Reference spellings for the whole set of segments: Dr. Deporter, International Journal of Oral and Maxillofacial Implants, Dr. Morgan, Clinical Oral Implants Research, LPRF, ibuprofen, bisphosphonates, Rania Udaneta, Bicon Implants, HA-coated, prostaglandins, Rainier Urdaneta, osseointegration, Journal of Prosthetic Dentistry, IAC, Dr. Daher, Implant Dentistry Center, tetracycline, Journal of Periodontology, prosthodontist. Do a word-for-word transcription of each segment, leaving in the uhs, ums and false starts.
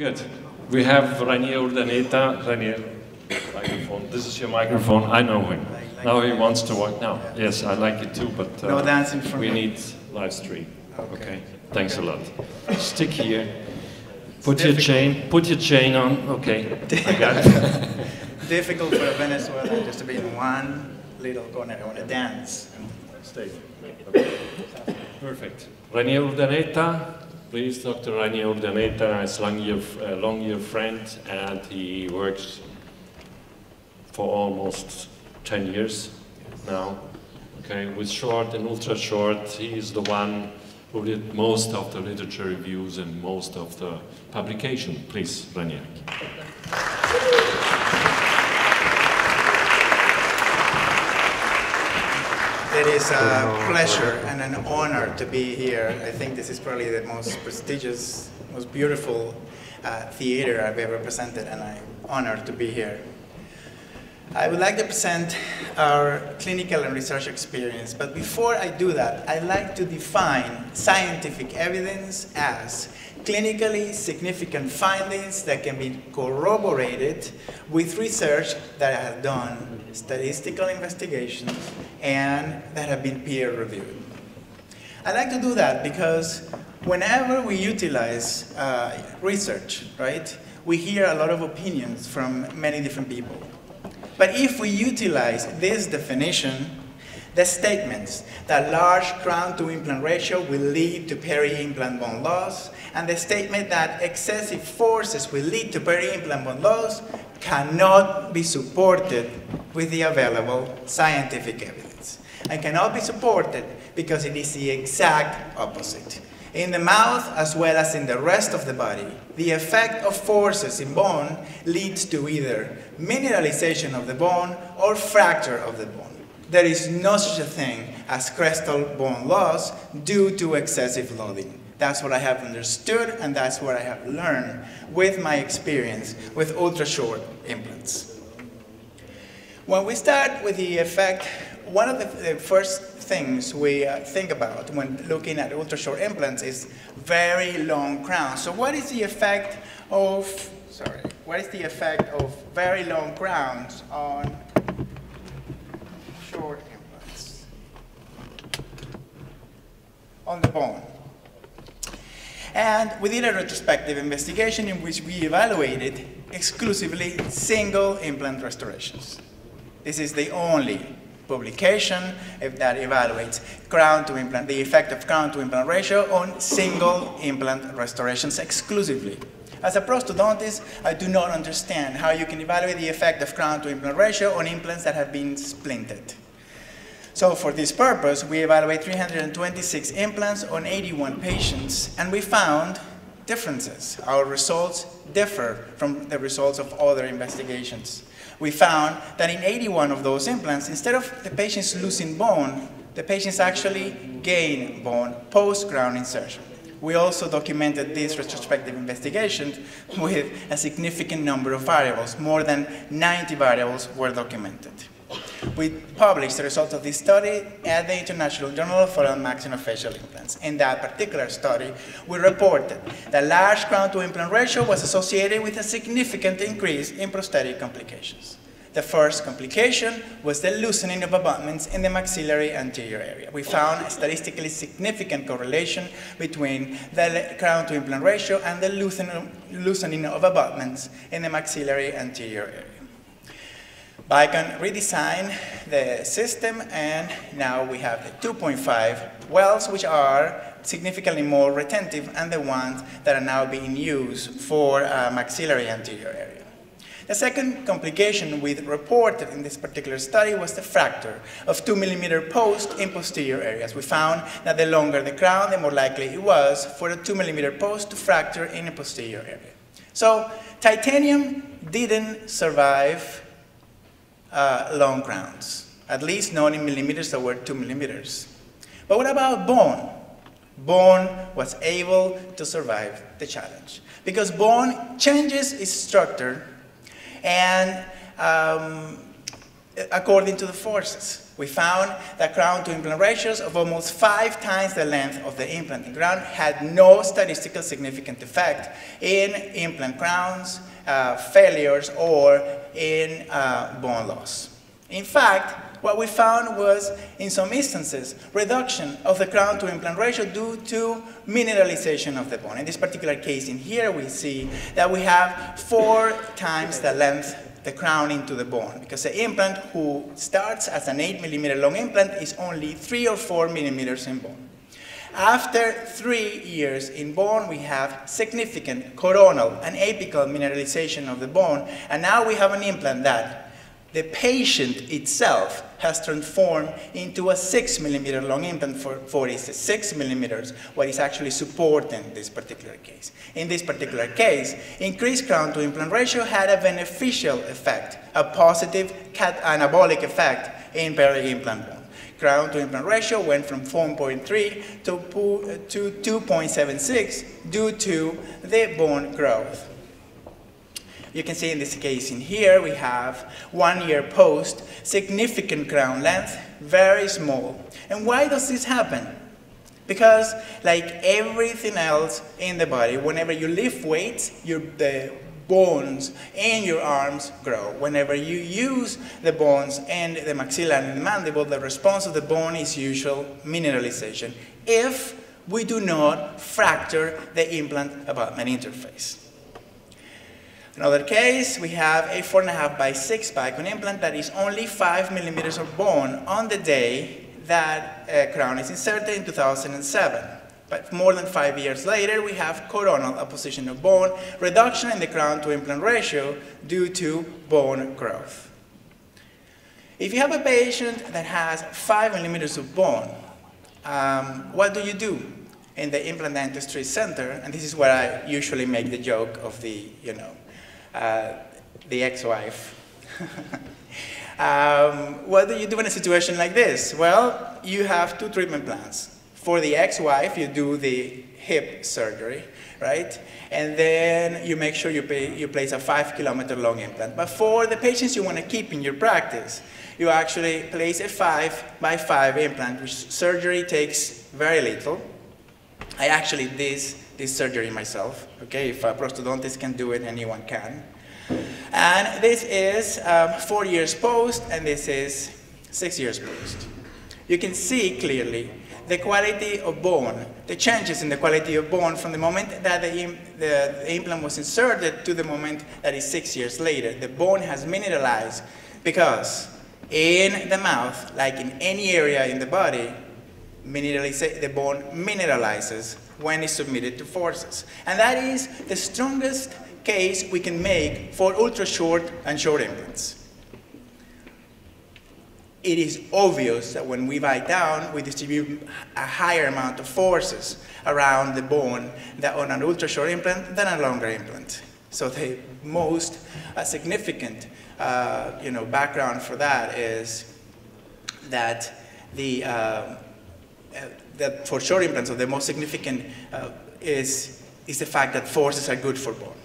Good. We have Rainier Urdaneta. Rainier, microphone. This is your microphone. I know him. Like, like now he wants to work now. Yeah. Yes, I like it too, but uh, no dancing for we me. Need live stream. Okay. okay. Thanks okay. a lot. Stick here. Put it's your difficult. chain. Put your chain on. Okay. I got it. Difficult for a Venezuelan just to be in one little corner. I want to dance. Stay. Okay. Perfect. Rainier Urdaneta. Please, Doctor Rania Udaneta is a long-year friend, and he works for almost ten years now, okay, with short and ultra-short. He is the one who did most of the literature reviews and most of the publication. Please, Rania. It is a pleasure and an honor to be here. I think this is probably the most prestigious, most beautiful uh, theater I've ever presented, and I'm honored to be here. I would like to present our clinical and research experience, but before I do that, I'd like to define scientific evidence as clinically significant findings that can be corroborated with research that has done statistical investigations and that have been peer-reviewed. I like to do that because whenever we utilize uh, research, right, we hear a lot of opinions from many different people. But if we utilize this definition, the statements that large crown-to-implant ratio will lead to peri-implant bone loss, and the statement that excessive forces will lead to peri-implant bone loss cannot be supported with the available scientific evidence, and cannot be supported because it is the exact opposite. In the mouth, as well as in the rest of the body, the effect of forces in bone leads to either mineralization of the bone or fracture of the bone. There is no such a thing as crestal bone loss due to excessive loading. That's what I have understood, and that's what I have learned with my experience with ultra-short implants. When we start with the effect, one of the first things we uh, think about when looking at ultra-short implants is very long crowns. So what is the effect of, sorry, what is the effect of very long crowns on short implants on the bone? And we did a retrospective investigation in which we evaluated exclusively single implant restorations. This is the only publication if that evaluates crown to implant, the effect of crown to implant ratio on single implant restorations exclusively. As a prosthodontist, I do not understand how you can evaluate the effect of crown to implant ratio on implants that have been splinted. So for this purpose, we evaluate three hundred twenty-six implants on eighty-one patients, and we found differences. Our results differ from the results of other investigations. We found that in eighty-one of those implants, instead of the patients losing bone, the patients actually gain bone post-crown insertion. We also documented this retrospective investigation with a significant number of variables. More than ninety variables were documented. We published the results of this study at the International Journal of Oral and Maxillofacial Implants. In that particular study, we reported that large crown-to-implant ratio was associated with a significant increase in prosthetic complications. The first complication was the loosening of abutments in the maxillary anterior area. We found a statistically significant correlation between the crown-to-implant ratio and the loosening of abutments in the maxillary anterior area. Bicon redesigned the system, and now we have the two point five wells, which are significantly more retentive, and the ones that are now being used for uh, maxillary anterior area. The second complication we reported in this particular study was the fracture of two millimeter post in posterior areas. We found that the longer the crown, the more likely it was for a two millimeter post to fracture in a posterior area. So titanium didn't survive Uh, long crowns, at least not in millimeters that were two millimeters. But what about bone? Bone was able to survive the challenge because bone changes its structure, and um, according to the forces. We found that crown to implant ratios of almost five times the length of the implant in crown had no statistical significant effect in implant crowns, uh, failures, or in uh, bone loss. In fact, what we found was, in some instances, reduction of the crown to implant ratio due to mineralization of the bone. In this particular case in here, we see that we have four times the length the crown into the bone, because the implant, who starts as an eight millimeter long implant, is only three or four millimeters in bone. After three years in bone, we have significant coronal and apical mineralization of the bone, and now we have an implant that the patient itself has transformed into a six millimeter long implant for forty-six millimeters, what is actually supporting this particular case. In this particular case, increased crown to implant ratio had a beneficial effect, a positive cat anabolic effect in periodontal implant bone. Crown to implant ratio went from four point three to two point seven six due to the bone growth. You can see in this case in here, we have one year post, significant crown length, very small. And why does this happen? Because like everything else in the body, whenever you lift weights, your, the bones in your arms grow. Whenever you use the bones and the maxilla and the mandible, the response of the bone is usual mineralization, if we do not fracture the implant abutment interface. Another case, we have a four and a half by six Bicon implant that is only five millimeters of bone on the day that uh, crown is inserted in two thousand seven. But more than five years later, we have coronal apposition of bone, reduction in the crown to implant ratio due to bone growth. If you have a patient that has five millimeters of bone, um, what do you do? In the Implant Dentistry Center, and this is where I usually make the joke of the, you know, Uh, the ex-wife. um, what do you do in a situation like this? Well, you have two treatment plans. For the ex-wife, you do the hip surgery, right? And then you make sure you, pay, you place a five kilometer long implant. But for the patients you want to keep in your practice, you actually place a five by five implant, which surgery takes very little. I actually did this This surgery myself, okay? If a prosthodontist can do it, anyone can. And this is um, four years post, and this is six years post. You can see clearly the quality of bone, the changes in the quality of bone from the moment that the, im the, the implant was inserted to the moment that is six years later. The bone has mineralized because in the mouth, like in any area in the body, mineralize the bone mineralizes when it's submitted to forces. And that is the strongest case we can make for ultra-short and short implants. It is obvious that when we bite down, we distribute a higher amount of forces around the bone that on an ultra-short implant than a longer implant. So the most uh, significant uh, you know, background for that is that the uh, Uh, that for short implants, so the most significant uh, is, is the fact that forces are good for bone.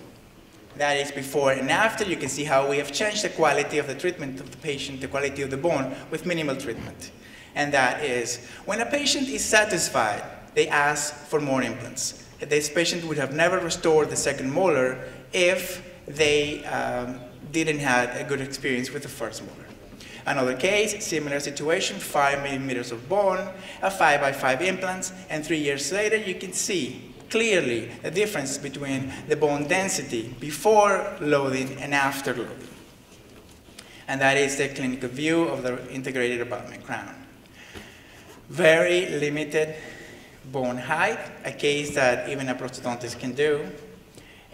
That is before and after. You can see how we have changed the quality of the treatment of the patient, the quality of the bone, with minimal treatment. And that is, when a patient is satisfied, they ask for more implants. This patient would have never restored the second molar if they um, didn't have a good experience with the first molar. Another case, similar situation, five millimeters of bone, a five by five implants, and three years later you can see clearly the difference between the bone density before loading and after loading. And that is the clinical view of the integrated abutment crown. Very limited bone height, a case that even a prosthodontist can do.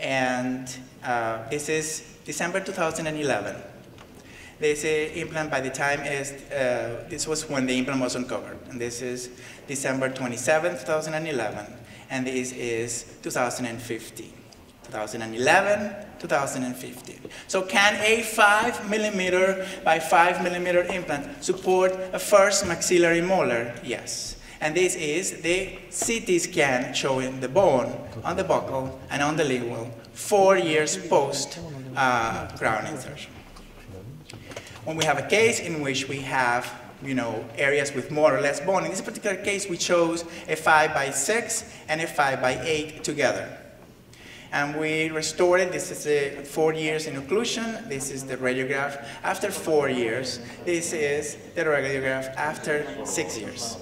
And uh, this is December two thousand eleven. This implant, by the time is, uh, this was when the implant was uncovered. And this is December twenty-seventh, two thousand eleven. And this is two thousand fifteen. two thousand eleven, two thousand fifteen. So can a five millimeter by five millimeter implant support a first maxillary molar? Yes. And this is the C T scan showing the bone on the buccal and on the lingual, four years post uh, crown insertion. when we have a case in which we have, you know, areas with more or less bone. In this particular case, we chose a five by six and a five by eight together. And we restored it. This is a four years in occlusion. This is the radiograph after four years. This is the radiograph after six years.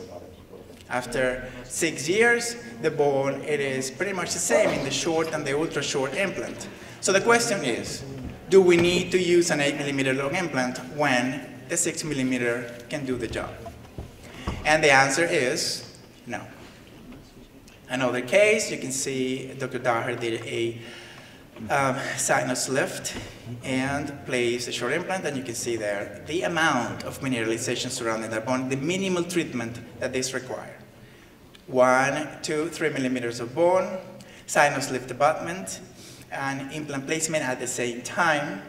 After six years, the bone, it is pretty much the same in the short and the ultra short implant. So the question is, do we need to use an eight millimeter long implant when the six millimeter can do the job? And the answer is no. Another case, you can see Doctor Daher did a um, sinus lift and placed a short implant, and you can see there the amount of mineralization surrounding that bone, the minimal treatment that this requires. One, two, three millimeters of bone, sinus lift abutment, and implant placement at the same time.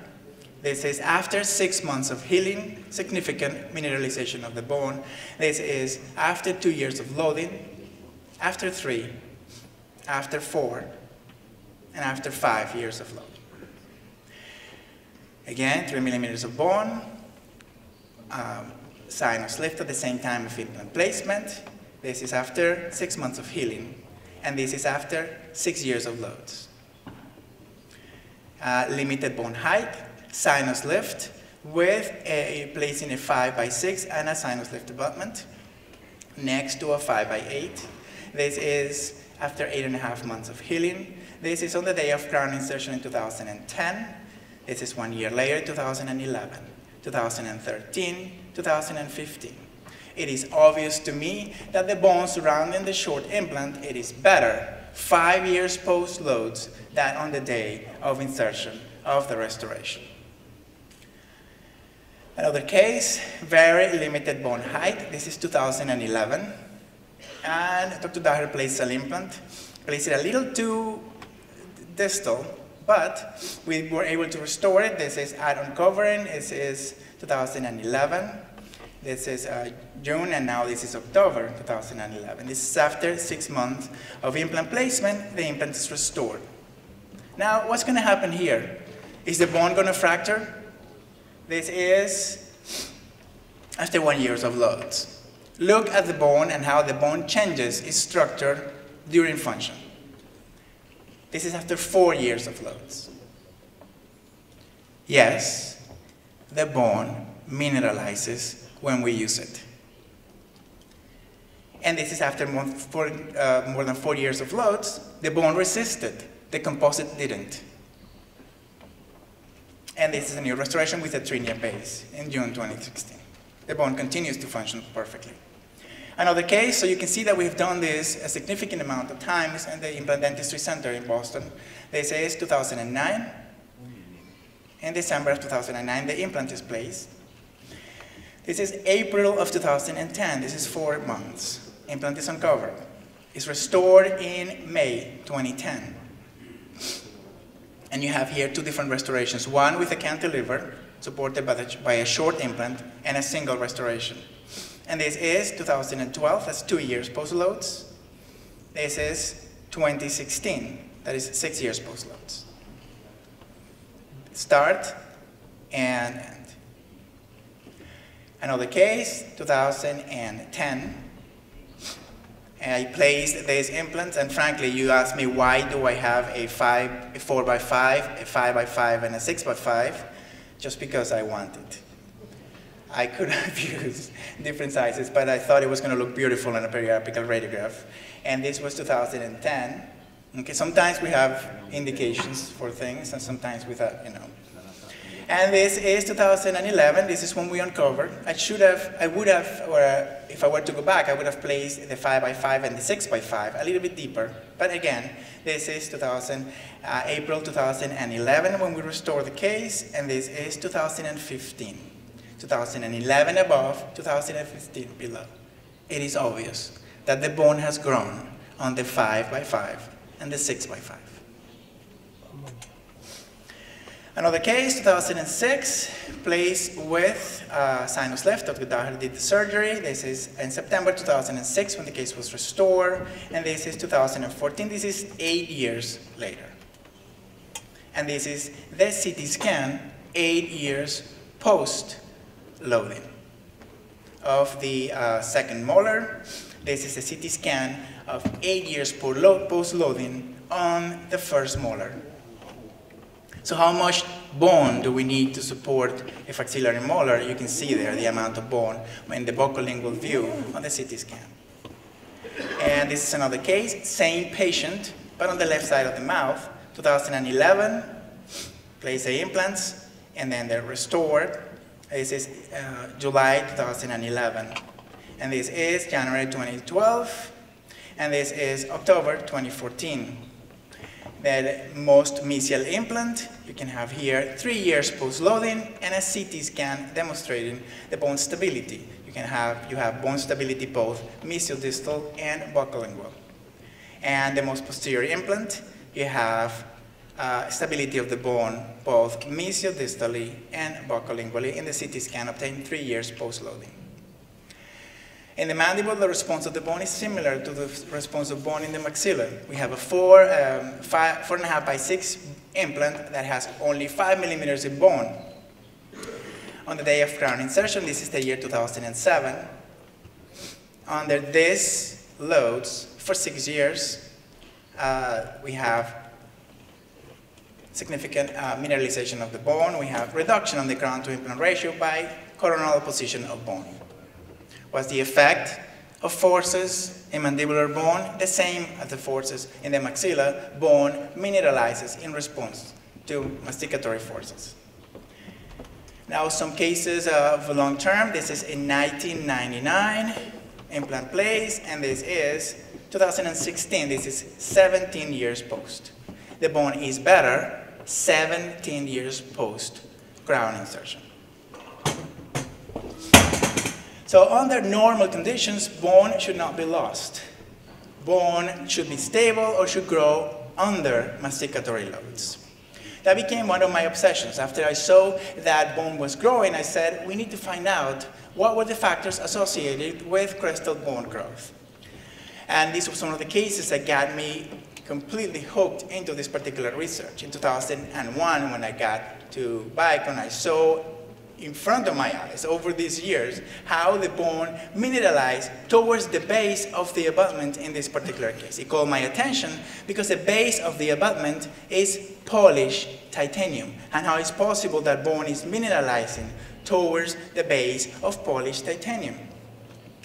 This is after six months of healing, significant mineralization of the bone. This is after two years of loading, after three, after four, and after five years of load. Again, three millimeters of bone, um, sinus lift at the same time of implant placement. This is after six months of healing, and this is after six years of loads. Uh, limited bone height, sinus lift with a placing a five by six and a sinus lift abutment next to a five by eight. This is after eight and a half months of healing. This is on the day of crown insertion in two thousand ten. This is one year later, two thousand eleven, two thousand thirteen, two thousand fifteen. It is obvious to me that the bone surrounding the short implant, it is better five years post loads than on the day of insertion of the restoration. Another case, very limited bone height. This is two thousand eleven. And Doctor Daher placed an implant, placed it a little too distal, but we were able to restore it. This is at uncovering. This is two thousand eleven. This is uh, June, and now this is October two thousand eleven. This is after six months of implant placement. The implant is restored. Now, what's going to happen here? Is the bone going to fracture? This is after one year of loads. Look at the bone and how the bone changes its structure during function. This is after four years of loads. Yes, the bone mineralizes when we use it. And this is after more, four, uh, more than four years of loads. The bone resisted, the composite didn't. And this is a new restoration with a trinia base in June twenty sixteen. The bone continues to function perfectly. Another case, so you can see that we've done this a significant amount of times in the Implant Dentistry Center in Boston. This is two thousand nine. In December of two thousand nine, the implant is placed. This is April of two thousand ten. This is four months. Implant is uncovered. It's restored in May twenty ten. And you have here two different restorations, one with a cantilever, supported by, the, by a short implant, and a single restoration. And this is two thousand twelve, that's two years post-loads. This is twenty sixteen, that is six years post-loads. Start and end. Another case, two thousand ten. I placed these implants, and frankly, you asked me, why do I have a five, a four by five, a five by five, and a six by five? Just because I wanted. I could have used different sizes, but I thought it was going to look beautiful on a periapical radiograph. And this was two thousand ten. Okay, sometimes we have indications for things, and sometimes without, you know. And this is two thousand eleven. This is when we uncovered. I should have, I would have, or if I were to go back, I would have placed the five by five and the six by five a little bit deeper. But again, this is two thousand, uh, April two thousand eleven when we restore the case, and this is two thousand fifteen. two thousand eleven above, two thousand fifteen below. It is obvious that the bone has grown on the five by five and the six by five. Another case, two thousand six, placed with uh, sinus lift. Doctor Daher did the surgery. This is in September two thousand six when the case was restored. And this is two thousand fourteen. This is eight years later. And this is the C T scan eight years post loading. Of the uh, second molar, this is a C T scan of eight years post-loading on the first molar. So how much bone do we need to support a maxillary molar? You can see there the amount of bone in the buccolingual view on the C T scan. And this is another case, same patient, but on the left side of the mouth, two thousand eleven, placed the implants, and then they're restored. This is uh, July two thousand eleven. And this is January twenty twelve, and this is October twenty fourteen. The most mesial implant you can have here, three years post-loading, and a C T scan demonstrating the bone stability. You can have, you have bone stability both mesial distal and buccolingual. And the most posterior implant, you have uh, stability of the bone both mesial distally and buccolingually in the C T scan obtained three years post-loading. In the mandible, the response of the bone is similar to the response of bone in the maxilla. We have a four, um, five, four and a half by six implant that has only five millimeters of bone. On the day of crown insertion, this is the year two thousand seven. Under this loads for six years, uh, we have significant uh, mineralization of the bone. We have reduction on the crown to implant ratio by coronal position of bone. What's the effect of forces in mandibular bone? The same as the forces in the maxilla. Bone mineralizes in response to masticatory forces. Now some cases of long term. This is in nineteen ninety-nine, implant place, and this is two thousand sixteen. This is seventeen years post. The bone is better seventeen years post crown insertion. So under normal conditions, bone should not be lost. Bone should be stable or should grow under masticatory loads. That became one of my obsessions. After I saw that bone was growing, I said, we need to find out what were the factors associated with crestal bone growth. And this was one of the cases that got me completely hooked into this particular research. In two thousand one, when I got to Bicon, I saw in front of my eyes over these years how the bone mineralized towards the base of the abutment in this particular case. It called my attention because the base of the abutment is polished titanium, and how it's possible that bone is mineralizing towards the base of polished titanium.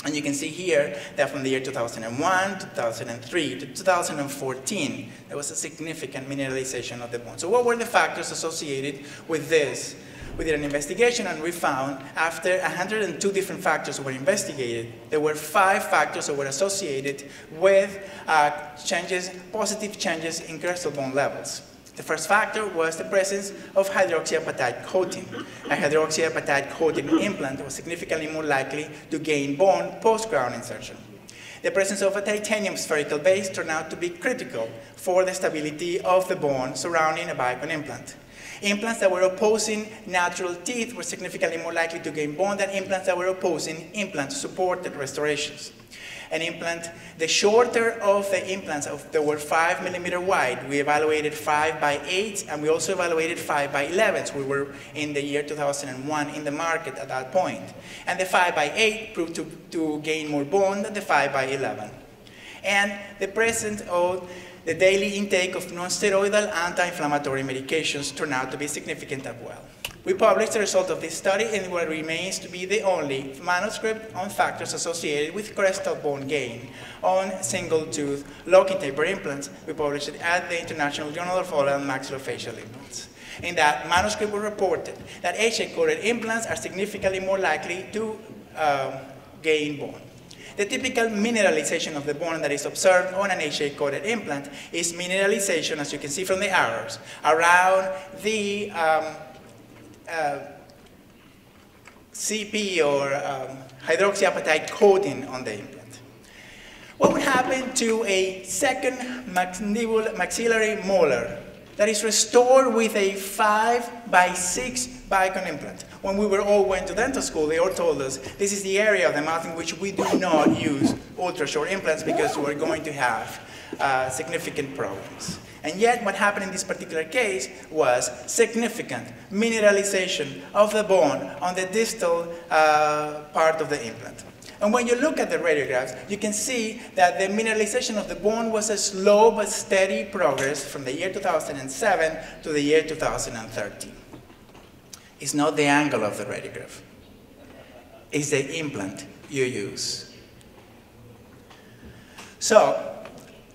And you can see here that from the year two thousand one, two thousand three to two thousand fourteen, there was a significant mineralization of the bone. So what were the factors associated with this? We did an investigation, and we found after one hundred two different factors were investigated, there were five factors that were associated with uh, changes, positive changes in crestal bone levels. The first factor was the presence of hydroxyapatite coating. A hydroxyapatite coating implant was significantly more likely to gain bone post-crown insertion. The presence of a titanium spherical base turned out to be critical for the stability of the bone surrounding a Bicon implant. Implants that were opposing natural teeth were significantly more likely to gain bone than implants that were opposing implant-supported restorations. An implant, the shorter of the implants, of, they were five millimeter wide. We evaluated five by eight, and we also evaluated five by elevens. We were in the year two thousand one in the market at that point. And the five by eight proved to, to gain more bone than the five by eleven. And the presence of the daily intake of non-steroidal anti-inflammatory medications turned out to be significant as well. We published the result of this study in what remains to be the only manuscript on factors associated with crestal bone gain on single-tooth locking taper implants. We published it at the International Journal of Oral and Maxillofacial Implants. In that manuscript, we reported that H A-coated implants are significantly more likely to um, gain bone. The typical mineralization of the bone that is observed on an H A-coated implant is mineralization, as you can see from the arrows, around the um, uh, C P or um, hydroxyapatite coating on the implant. What would happen to a second maxillary molar that is restored with a five by six Bicon implant? When we were all went to dental school, they all told us this is the area of the mouth in which we do not use ultra short implants because we're going to have uh, significant problems. And yet what happened in this particular case was significant mineralization of the bone on the distal uh, part of the implant. And when you look at the radiographs, you can see that the mineralization of the bone was a slow but steady progress from the year two thousand seven to the year two thousand thirteen. It's not the angle of the radiograph. It's the implant you use. So,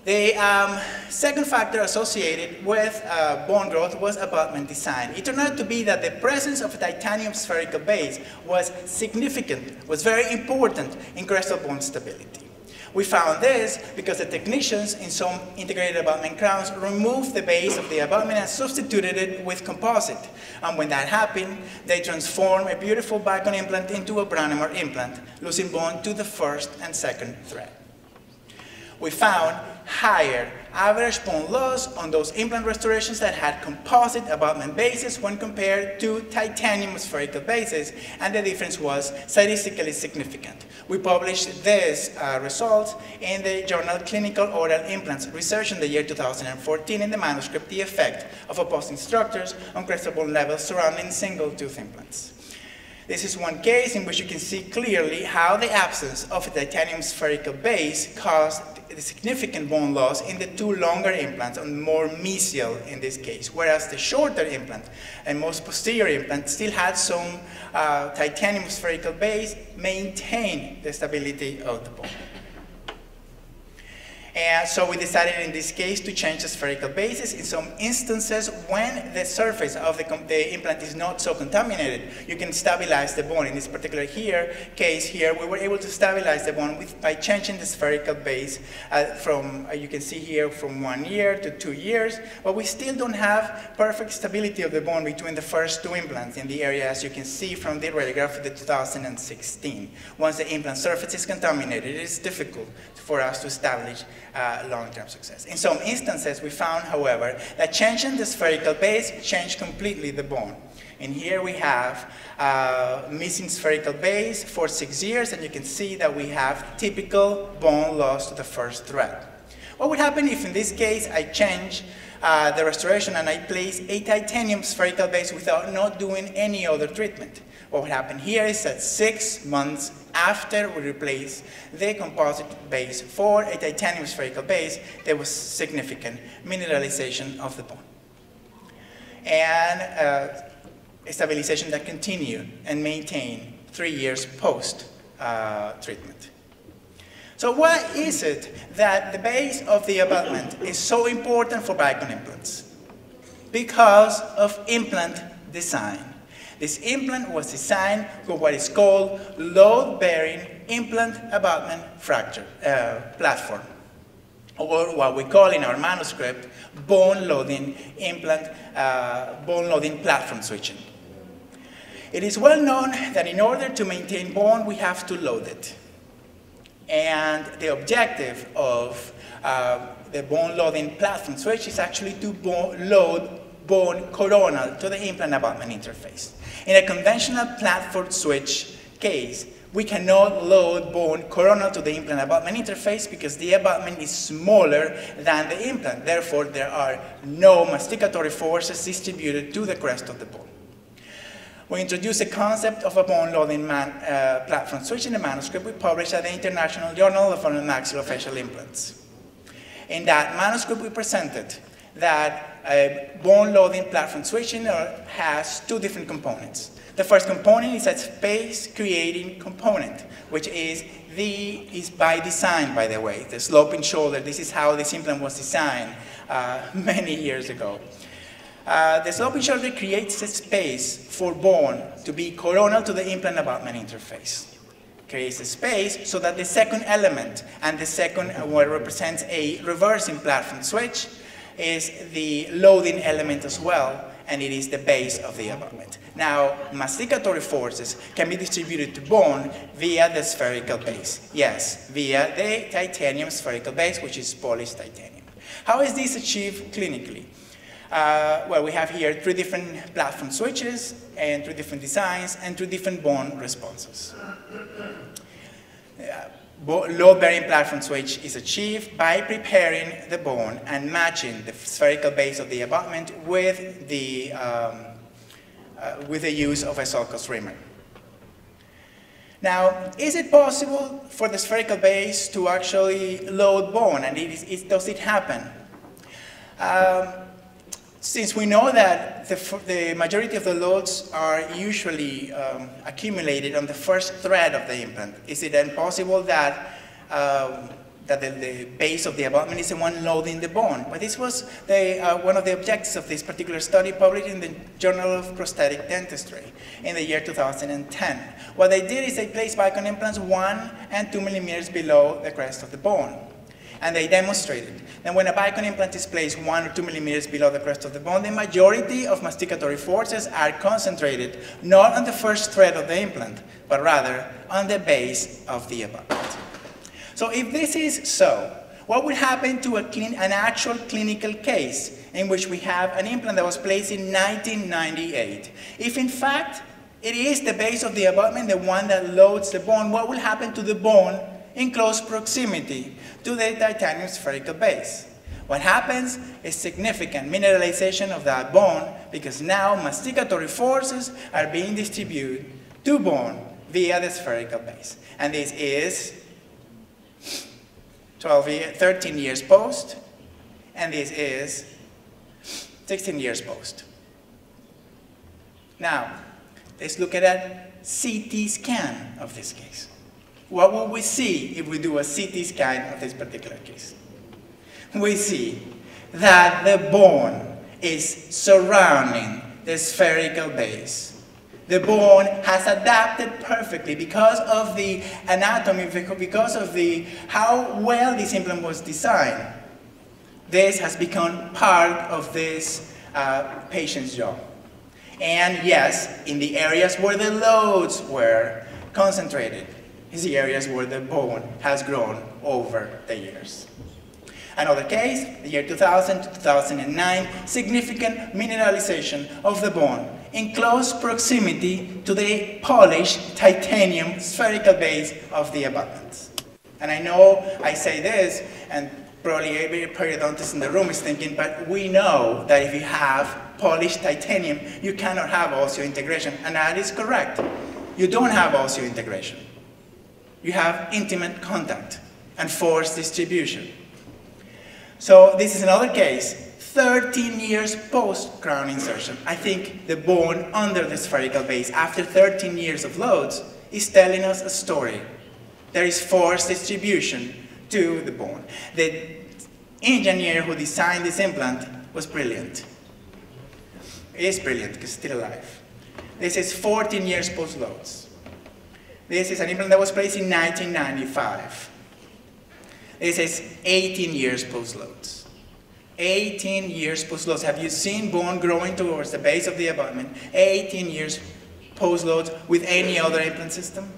the um, second factor associated with uh, bone growth was abutment design. It turned out to be that the presence of a titanium spherical base was significant, was very important in crestal bone stability. We found this because the technicians in some integrated abutment crowns removed the base of the abutment and substituted it with composite. And when that happened, they transformed a beautiful Bicon implant into a Branimer implant, losing bone to the first and second thread. We found higher average bone loss on those implant restorations that had composite abutment bases when compared to titanium spherical bases, and the difference was statistically significant. We published these uh, results in the journal Clinical Oral Implants Research in the year two thousand fourteen in the manuscript The Effect of Opposing Structures on Crestal Bone Levels Surrounding Single Tooth Implants. This is one case in which you can see clearly how the absence of a titanium spherical base caused the significant bone loss in the two longer implants, and more mesial in this case, whereas the shorter implant and most posterior implant still had some uh, titanium spherical base, maintained the stability of the bone. And so we decided in this case to change the spherical bases. In some instances, when the surface of the, the implant is not so contaminated, you can stabilize the bone. In this particular here case here, we were able to stabilize the bone with, by changing the spherical base uh, from, uh, you can see here, from one year to two years. But we still don't have perfect stability of the bone between the first two implants in the area, as you can see from the radiograph of the two thousand sixteen. Once the implant surface is contaminated, it is difficult for us to establish Uh, long-term success. In some instances, we found, however, that changing the spherical base changed completely the bone. And here we have uh, missing spherical base for six years, and you can see that we have typical bone loss to the first thread. What would happen if, in this case, I change uh, the restoration and I place a titanium spherical base without not doing any other treatment? What would happen here is that six months after we replace the composite base for a titanium spherical base, there was significant mineralization of the bone. And uh, a stabilization that continued and maintained three years post-treatment. Uh, so why is it that the base of the abutment is so important for Bicon implants? Because of implant design. This implant was designed for what is called load-bearing implant abutment fracture uh, platform, or what we call in our manuscript bone loading implant uh, bone loading platform switching. It is well known that in order to maintain bone, we have to load it, and the objective of uh, the bone loading platform switch is actually to bone load bone coronal to the implant abutment interface. In a conventional platform switch case, we cannot load bone coronal to the implant abutment interface because the abutment is smaller than the implant. Therefore, there are no masticatory forces distributed to the crest of the bone. We introduced the concept of a bone loading man, uh, platform switch in a manuscript we published at the International Journal of Oral and Maxillofacial Implants. In that manuscript, we presented that a bone loading platform switching has two different components. The first component is a space-creating component, which is, the, is by design, by the way, the sloping shoulder. This is how this implant was designed uh, many years ago. Uh, the sloping shoulder creates a space for bone to be coronal to the implant abutment interface. Creates a space so that the second element, and the second what represents a reversing platform switch, is the loading element as well, and it is the base of the abutment. Now, masticatory forces can be distributed to bone via the spherical base. Yes, via the titanium spherical base, which is polished titanium. How is this achieved clinically? Uh, well, we have here three different platform switches, and three different designs, and three different bone responses. Uh, low bearing platform switch is achieved by preparing the bone and matching the spherical base of the abutment with the, um, uh, with the use of a sulcus rimmer. Now, is it possible for the spherical base to actually load bone, and it is, it, does it happen? Um, since we know that the, the majority of the loads are usually um, accumulated on the first thread of the implant, is it then possible that, um, that the, the base of the abutment is the one loading the bone? But this was the, uh, one of the objectives of this particular study published in the Journal of Prosthetic Dentistry in the year two thousand ten. What they did is they placed Bicon implants one and two millimeters below the crest of the bone. And they demonstrated that when a Bicon implant is placed one or two millimeters below the crest of the bone, the majority of masticatory forces are concentrated not on the first thread of the implant, but rather on the base of the abutment. So if this is so, what would happen to a clean, an actual clinical case in which we have an implant that was placed in nineteen ninety-eight? If in fact it is the base of the abutment, the one that loads the bone, what will happen to the bone in close proximity to the titanium spherical base? What happens is significant mineralization of that bone, because now masticatory forces are being distributed to bone via the spherical base. And this is twelve year, thirteen years post, and this is sixteen years post. Now, let's look at a C T scan of this case. What will we see if we do a C T scan of this particular case? We see that the bone is surrounding the spherical base. The bone has adapted perfectly because of the anatomy, because of the, how well this implant was designed. This has become part of this uh, patient's jaw. And yes, in the areas where the loads were concentrated, is the areas where the bone has grown over the years. Another case, the year two thousand to two thousand nine, significant mineralization of the bone in close proximity to the polished titanium spherical base of the abutments. And I know I say this, and probably every periodontist in the room is thinking, but we know that if you have polished titanium, you cannot have osseointegration, and that is correct. You don't have osseointegration. You have intimate contact and force distribution. So this is another case, thirteen years post-crown insertion. I think the bone under the spherical base after thirteen years of loads is telling us a story. There is force distribution to the bone. The engineer who designed this implant was brilliant. He is brilliant because still alive. This is fourteen years post-loads. This is an implant that was placed in nineteen ninety-five. This is eighteen years post-loads. eighteen years post-loads. Have you seen bone growing towards the base of the abutment? eighteen years post-loads with any other implant system?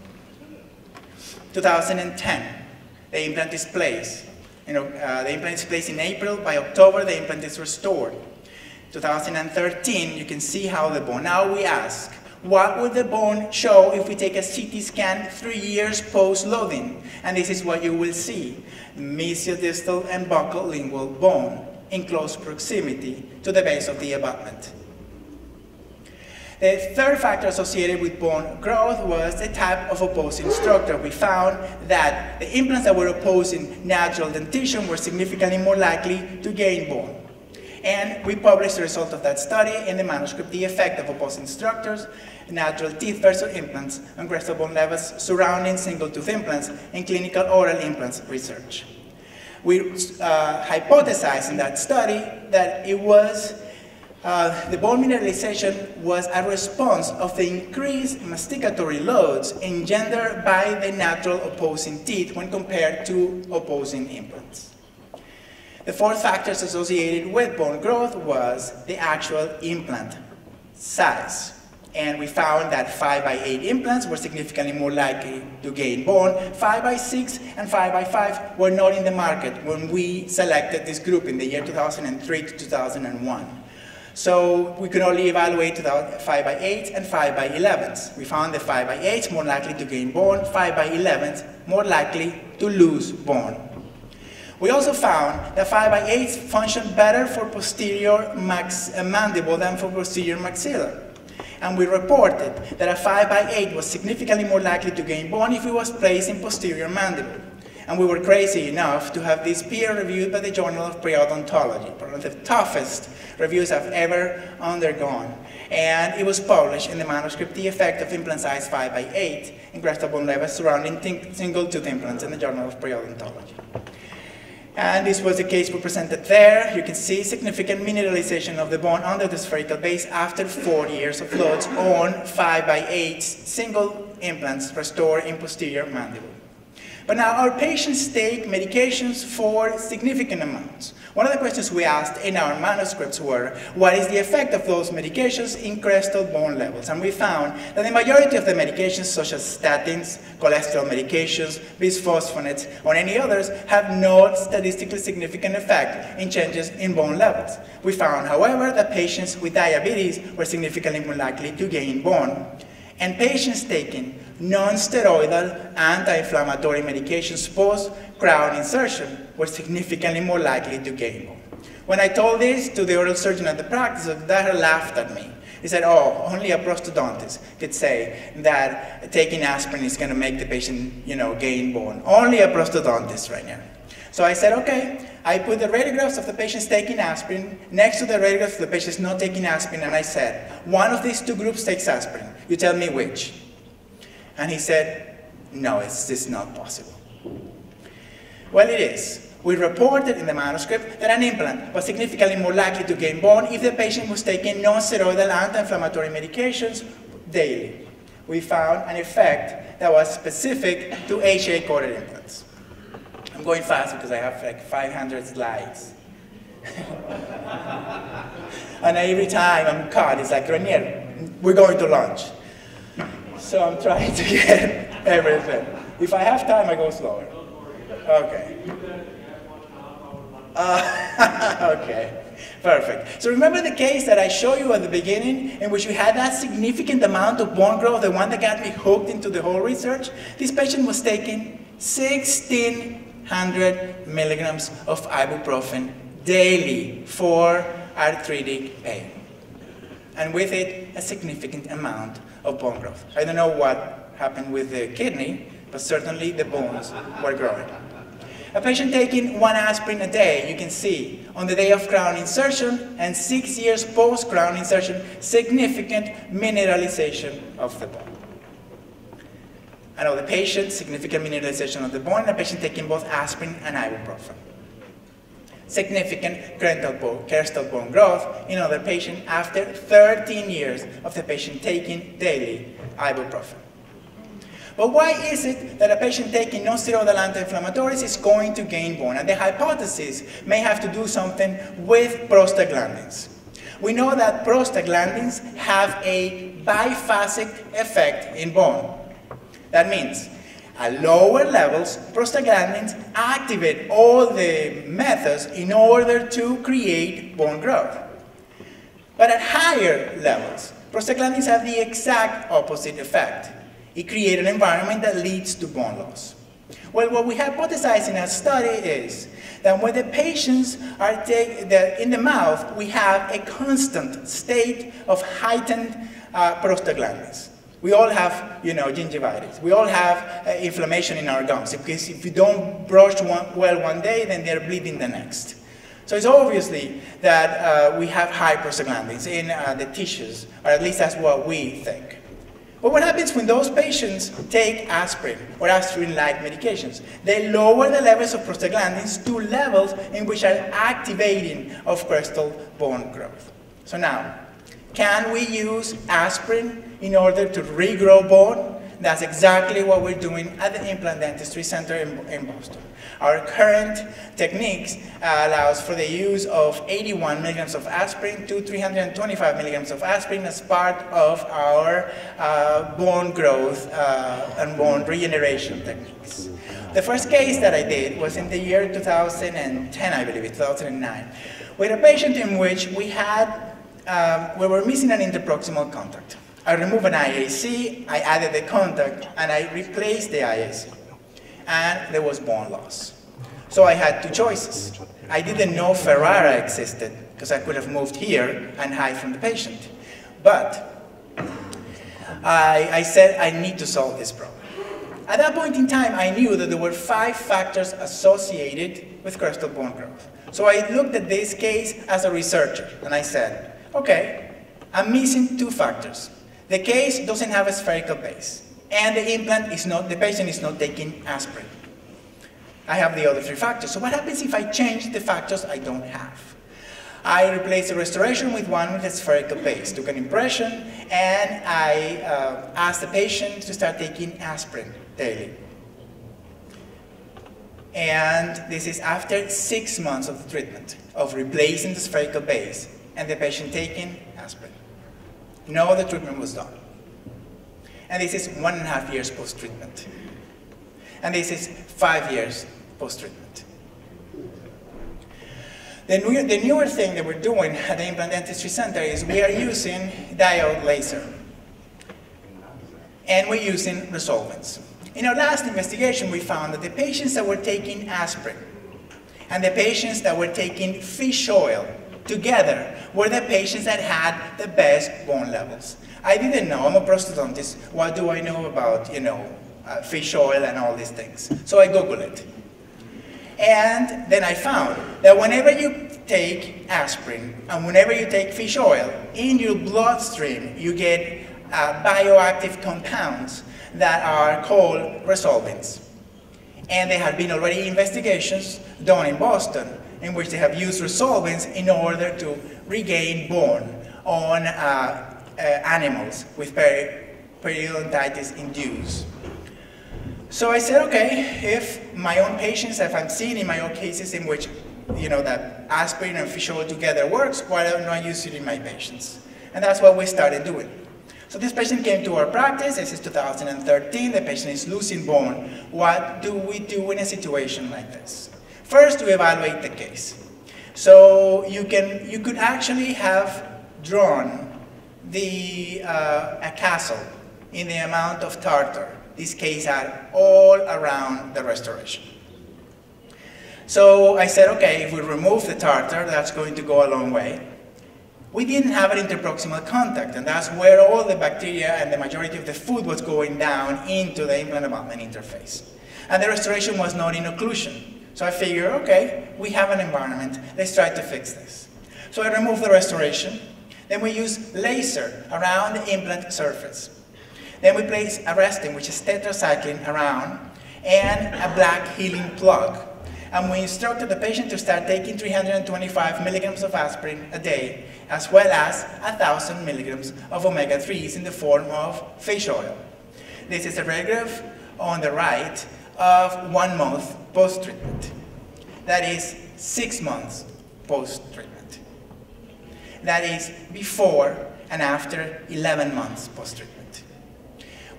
two thousand ten, the implant is placed. You know, uh, the implant is placed in April. By October, the implant is restored. two thousand thirteen, you can see how the bone. Now we ask, what would the bone show if we take a C T scan three years post-loading? And this is what you will see. Mesiodistal and buccolingual bone in close proximity to the base of the abutment. The third factor associated with bone growth was the type of opposing structure. We found that the implants that were opposing natural dentition were significantly more likely to gain bone. And we published the result of that study in the manuscript, The Effect of Opposing Structures, Natural Teeth versus Implants, on crest of bone levels surrounding single-tooth implants in Clinical Oral Implants Research. We uh, hypothesized in that study that it was, uh, the bone mineralization was a response of the increased masticatory loads engendered by the natural opposing teeth when compared to opposing implants. The fourth factor associated with bone growth was the actual implant size. And we found that five by eight implants were significantly more likely to gain bone. five by six and five by five were not in the market when we selected this group in the year two thousand three to two thousand one. So we could only evaluate five by eight and five by elevens. We found that five by eight is more likely to gain bone, five by elevens more likely to lose bone. We also found that five by eight function better for posterior max, uh, mandible than for posterior maxilla. And we reported that a five by eight was significantly more likely to gain bone if it was placed in posterior mandible. And we were crazy enough to have this peer-reviewed by the Journal of Periodontology, one of the toughest reviews I've ever undergone. And it was published in the manuscript, The Effect of Implant Size five by eight in Grastal Bone Levels Surrounding Single-Tooth Implants in the Journal of Periodontology. And this was the case we presented there. You can see significant mineralization of the bone under the spherical base after four years of loads on five by eight single implants restored in posterior mandible. But now our patients take medications for significant amounts. One of the questions we asked in our manuscripts were, what is the effect of those medications in crestal bone levels? And we found that the majority of the medications, such as statins, cholesterol medications, bisphosphonates, or any others, have no statistically significant effect in changes in bone levels. We found, however, that patients with diabetes were significantly more likely to gain bone. And patients taking non-steroidal anti-inflammatory medications post-crown insertion were significantly more likely to gain bone. When I told this to the oral surgeon at the practice, Doctor Daher laughed at me. He said, oh, only a prosthodontist could say that taking aspirin is going to make the patient, you know, gain bone. Only a prosthodontist right now. So I said, okay. I put the radiographs of the patients taking aspirin next to the radiographs of the patients not taking aspirin, and I said, one of these two groups takes aspirin. You tell me which. And he said, no, it's, it's not possible. Well, it is. We reported in the manuscript that an implant was significantly more likely to gain bone if the patient was taking non-steroidal anti-inflammatory medications daily. We found an effect that was specific to H A-coated implants. I'm going fast because I have like five hundred slides. And every time I'm caught, it's like, Rainier, we're going to lunch. So I'm trying to get everything. If I have time, I go slower. Okay. Uh, okay. Perfect. So remember the case that I showed you at the beginning in which we had that significant amount of bone growth, the one that got me hooked into the whole research? This patient was taking sixteen hundred milligrams of ibuprofen daily for arthritic pain. And with it, a significant amount of bone growth. I don't know what happened with the kidney, but certainly the bones were growing. A patient taking one aspirin a day, you can see, on the day of crown insertion and six years post-crown insertion, significant mineralization of the bone. Another patient, significant mineralization of the bone, and a patient taking both aspirin and ibuprofen. Significant crestal bone growth in another patient after thirteen years of the patient taking daily ibuprofen. But why is it that a patient taking non-steroidal anti-inflammatories is going to gain bone? And the hypothesis may have to do something with prostaglandins. We know that prostaglandins have a biphasic effect in bone. That means at lower levels, prostaglandins activate all the methods in order to create bone growth. But at higher levels, prostaglandins have the exact opposite effect. It creates an environment that leads to bone loss. Well, what we hypothesized in our study is that when the patients are take, the, in the mouth, we have a constant state of heightened uh, prostaglandins. We all have, you know, gingivitis. We all have uh, inflammation in our gums, because if you don't brush one, well one day, then they're bleeding the next. So it's obviously that uh, we have high prostaglandins in uh, the tissues, or at least that's what we think. But what happens when those patients take aspirin or aspirin-like medications? They lower the levels of prostaglandins to levels in which are activating of crestal bone growth. So now, can we use aspirin in order to regrow bone? That's exactly what we're doing at the Implant Dentistry Center in, in Boston. Our current techniques uh, allows for the use of eighty-one milligrams of aspirin to three hundred twenty-five milligrams of aspirin as part of our uh, bone growth uh, and bone regeneration techniques. The first case that I did was in the year two thousand ten, I believe, two thousand nine, with a patient in which we had um, we were missing an interproximal contact. I removed an I A C, I added the contact, and I replaced the I A C. And there was bone loss. So I had two choices. I didn't know Ferrara existed, because I could have moved here and hide from the patient. But I, I said, I need to solve this problem. At that point in time, I knew that there were five factors associated with crestal bone growth. So I looked at this case as a researcher, and I said, okay, I'm missing two factors. The case doesn't have a spherical base, and the implant is not, the patient is not taking aspirin. I have the other three factors. So what happens if I change the factors I don't have? I replace the restoration with one with a spherical base, took an impression, and I uh, asked the patient to start taking aspirin daily. And this is after six months of the treatment, of replacing the spherical base, and the patient taking aspirin. No other treatment was done. And this is one and a half years post-treatment. And this is five years post-treatment. The, new, the newer thing that we're doing at the Implant Dentistry Center is we are using diode laser. And we're using resolvents. In our last investigation, we found that the patients that were taking aspirin and the patients that were taking fish oil together were the patients that had the best bone levels. I didn't know. I'm a prosthodontist. What do I know about, you know, Uh, fish oil and all these things? So I Googled it. And then I found that whenever you take aspirin and whenever you take fish oil, in your bloodstream you get uh, bioactive compounds that are called resolvents. And there have been already investigations done in Boston in which they have used resolvents in order to regain bone on uh, uh, animals with peri periodontitis induced. So I said, okay, if my own patients, if I'm seeing in my own cases in which, you know, that aspirin and fish oil together works, why don't I use it in my patients? And that's what we started doing. So this patient came to our practice. This is two thousand thirteen. The patient is losing bone. What do we do in a situation like this? First, we evaluate the case. So you can, you could actually have drawn the uh, a castle in the amount of tartar. These cases are all around the restoration. So I said, okay, if we remove the tartar, that's going to go a long way. We didn't have an interproximal contact, and that's where all the bacteria and the majority of the food was going down into the implant abutment interface. And the restoration was not in occlusion. So I figured, okay, we have an environment. Let's try to fix this. So I removed the restoration. Then we used laser around the implant surface. Then we place a resting, which is tetracycline, around, and a black healing plug. And we instructed the patient to start taking three hundred twenty-five milligrams of aspirin a day, as well as one thousand milligrams of omega threes in the form of fish oil. This is a regraph on the right of one month post-treatment. That is six months post-treatment. That is before and after eleven months post-treatment.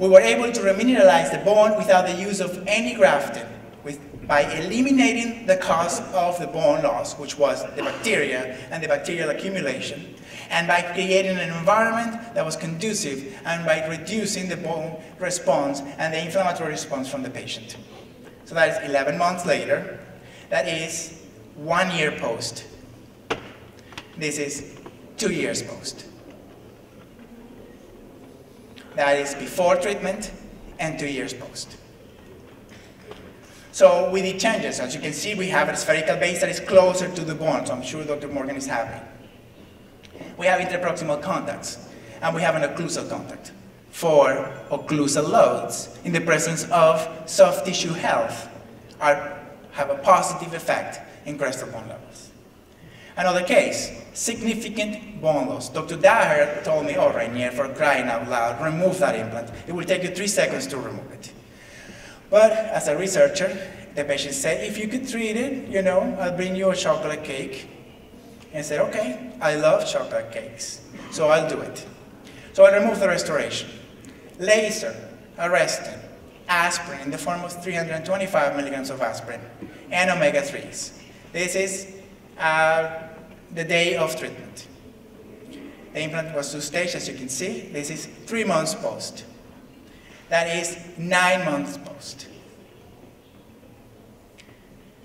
We were able to remineralize the bone without the use of any grafting, with, by eliminating the cause of the bone loss, which was the bacteria and the bacterial accumulation, and by creating an environment that was conducive, and by reducing the bone response and the inflammatory response from the patient. So that is eleven months later. That is one year post. This is two years post. That is before treatment and two years post. So we did changes. As you can see, we have a spherical base that is closer to the bone, so I'm sure Doctor Morgan is happy. We have interproximal contacts, and we have an occlusal contact for occlusal loads in the presence of soft tissue health are, have a positive effect in crestal bone levels. Another case, significant bone loss. Doctor Daher told me, oh, Rainier, for crying out loud, remove that implant. It will take you three seconds to remove it. But as a researcher, the patient said, if you could treat it, you know, I'll bring you a chocolate cake. And I said, okay, I love chocolate cakes, so I'll do it. So I removed the restoration. Laser, arrestin, aspirin in the form of three hundred twenty-five milligrams of aspirin, and omega threes. This is Uh, the day of treatment. The implant was two stages, as you can see. This is three months post. That is nine months post.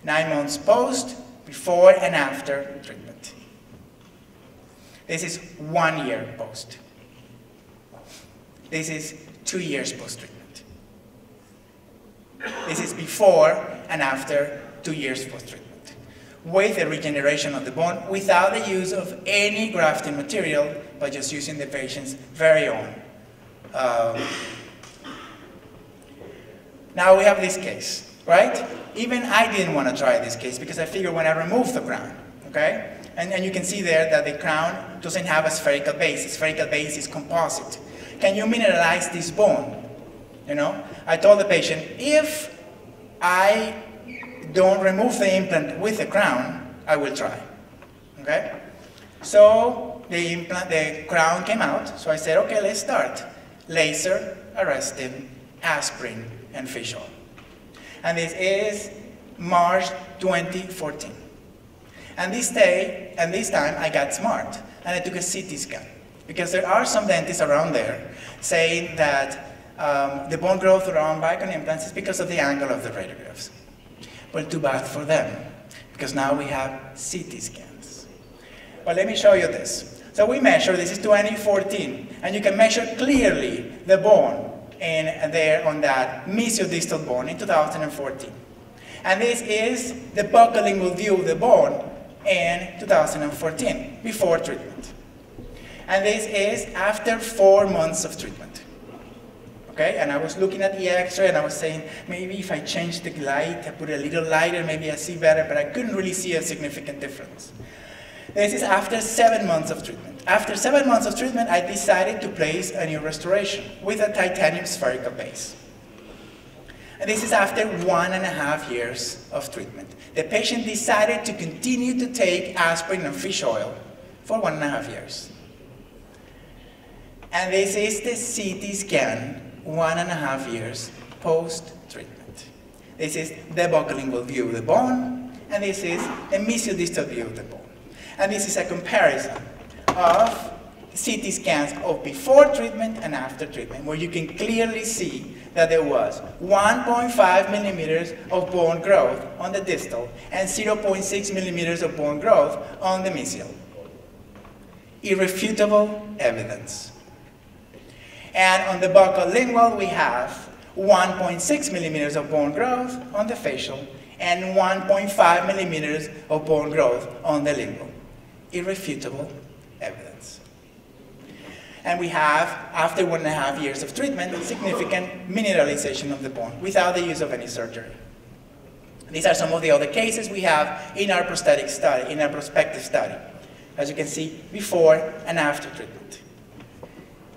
Nine months post, before and after treatment. This is one year post. This is two years post-treatment. This is before and after two years post-treatment, with the regeneration of the bone without the use of any grafting material, but just using the patient's very own. Um, now we have this case, right? Even I didn't want to try this case because I figured when I remove the crown, okay? And, and you can see there that the crown doesn't have a spherical base. The spherical base is composite. Can you mineralize this bone? You know, I told the patient, if I don't remove the implant with the crown, I will try, okay? So the, implant, the crown came out, so I said, okay, let's start. Laser, arrestin, aspirin, and fish oil. And this is March twenty fourteen. And this day, and this time, I got smart, and I took a C T scan. Because there are some dentists around there saying that um, the bone growth around Bicon implants is because of the angle of the radiographs. Well, too bad for them, because now we have C T scans. But let me show you this. So we measure, this is twenty fourteen, and you can measure clearly the bone in there on that mesiodistal bone in two thousand fourteen. And this is the buccolingual view of the bone in two thousand fourteen, before treatment. And this is after four months of treatment, okay? And I was looking at the x-ray and I was saying, maybe if I change the light, I put a little lighter, maybe I see better, but I couldn't really see a significant difference. This is after seven months of treatment. After seven months of treatment, I decided to place a new restoration with a titanium spherical base. And this is after one and a half years of treatment. The patient decided to continue to take aspirin and fish oil for one and a half years. And this is the C T scan, one and a half years post-treatment. This is the buccolingual view of the bone, and this is the mesiodistal view of the bone. And this is a comparison of C T scans of before treatment and after treatment, where you can clearly see that there was one point five millimeters of bone growth on the distal and zero point six millimeters of bone growth on the mesial. Irrefutable evidence. And on the buccolingual, we have one point six millimeters of bone growth on the facial and one point five millimeters of bone growth on the lingual. Irrefutable evidence. And we have, after one and a half years of treatment, significant mineralization of the bone without the use of any surgery. These are some of the other cases we have in our prosthetic study, in our prospective study. As you can see, before and after treatment.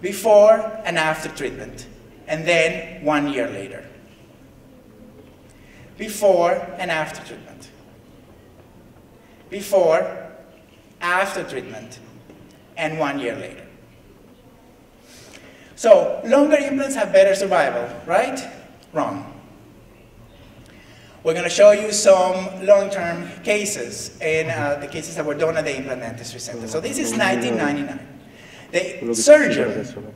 Before and after treatment, and then one year later. Before and after treatment. Before, after treatment, and one year later. So, longer implants have better survival, right? Wrong. We're going to show you some long-term cases, and uh, the cases that were done at the Implant Dentistry Center. So this is nineteen ninety-nine. The surgeon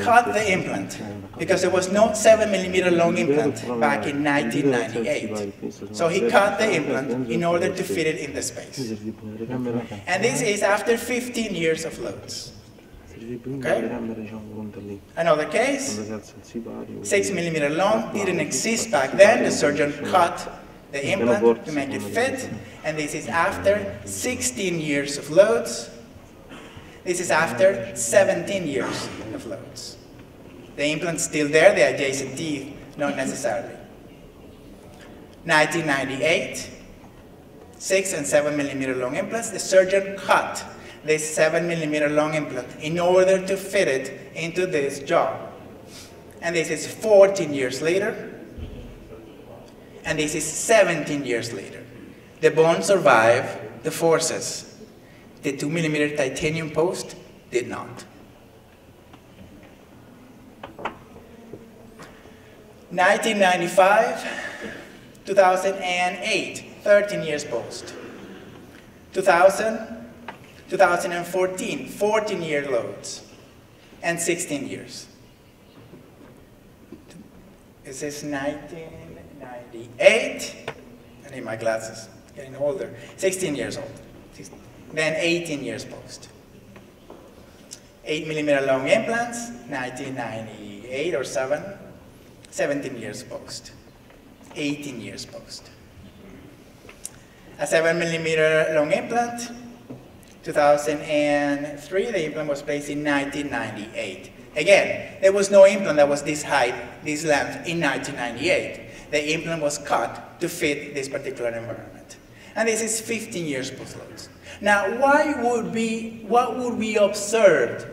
cut the implant because there was no seven millimeter long implant back in nineteen ninety-eight. So he cut the implant in order to fit it in the space. And this is after fifteen years of loads. Okay. Another case, six millimeter long, didn't exist back then. The surgeon cut the implant to make it fit, and this is after sixteen years of loads. This is after seventeen years of loads. The implant's still there, the adjacent teeth, not necessarily. nineteen ninety-eight, six and seven millimeter long implants. The surgeon cut this seven millimeter long implant in order to fit it into this jaw. And this is fourteen years later. And this is seventeen years later. The bone survived the forces. The two millimeter titanium post did not. nineteen ninety-five, two thousand eight, thirteen years post. two thousand, two thousand fourteen, fourteen-year loads, and sixteen years. This is nineteen ninety-eight. I need my glasses, getting older. sixteen years old. Then eighteen years post. eight millimeter long implants, nineteen ninety-eight or seven, seventeen years post. eighteen years post. A seven millimeter long implant, two thousand three, the implant was placed in nineteen ninety-eight. Again, there was no implant that was this height, this length in nineteen ninety-eight. The implant was cut to fit this particular environment. And this is fifteen years post-loads. Now, why would we, what would we observe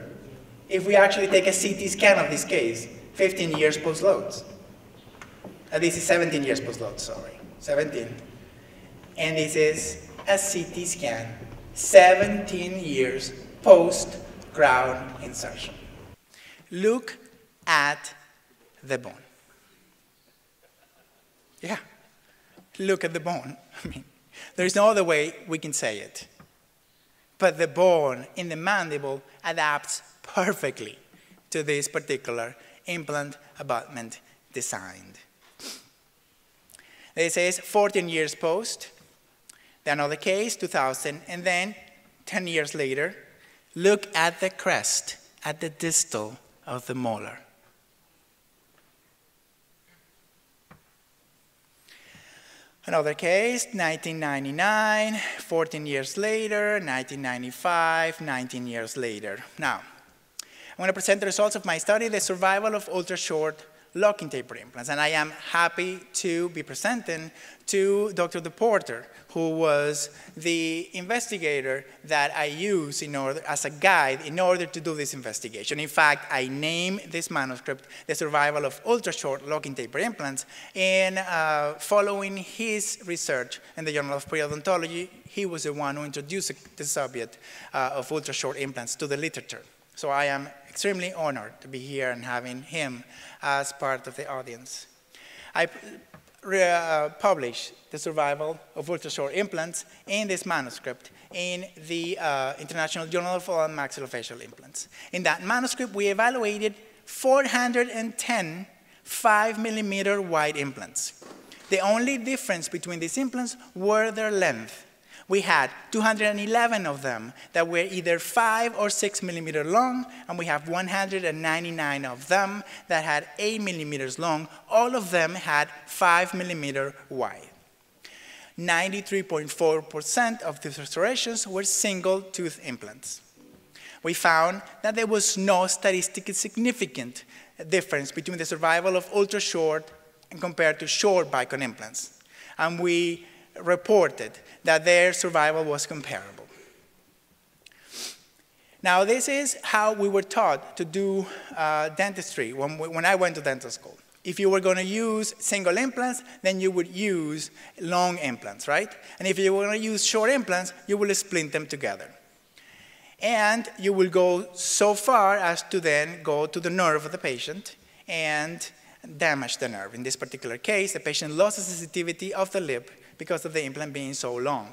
if we actually take a C T scan of this case? fifteen years post-loads. Uh, this is seventeen years post-loads, sorry, seventeen. And this is a C T scan, seventeen years post-crown insertion. Look at the bone. Yeah, look at the bone. I mean, there's no other way we can say it. But the bone in the mandible adapts perfectly to this particular implant abutment design. This is fourteen years post, another case, two thousand, and then ten years later, look at the crest, at the distal of the molar. Another case, nineteen ninety-nine, fourteen years later, nineteen ninety-five, nineteen years later. Now, I'm going to present the results of my study, the survival of ultra-short locking taper implants, and I am happy to be presenting to Doctor Deporter, who was the investigator that I used in order, as a guide in order to do this investigation. In fact, I named this manuscript The Survival of Ultra-Short Locking Taper Implants, and uh, following his research in the Journal of Periodontology, he was the one who introduced the subject uh, of ultra-short implants to the literature. So I am extremely honored to be here and having him as part of the audience. I uh, published the survival of ultra-short implants in this manuscript in the uh, International Journal of Oral and Maxillofacial Implants. In that manuscript, we evaluated four hundred ten five millimeter wide implants. The only difference between these implants were their length. We had two hundred eleven of them that were either five or six millimeter long, and we have one hundred ninety-nine of them that had eight millimeters long. All of them had five millimeter wide. ninety-three point four percent of the restorations were single tooth implants. We found that there was no statistically significant difference between the survival of ultra short and compared to short Bicon implants. And we reported that their survival was comparable. Now, this is how we were taught to do uh, dentistry when, we, when I went to dental school. If you were going to use single implants, then you would use long implants, right? And if you were going to use short implants, you will splint them together. And you will go so far as to then go to the nerve of the patient and damage the nerve. In this particular case, the patient lost the sensitivity of the lip because of the implant being so long.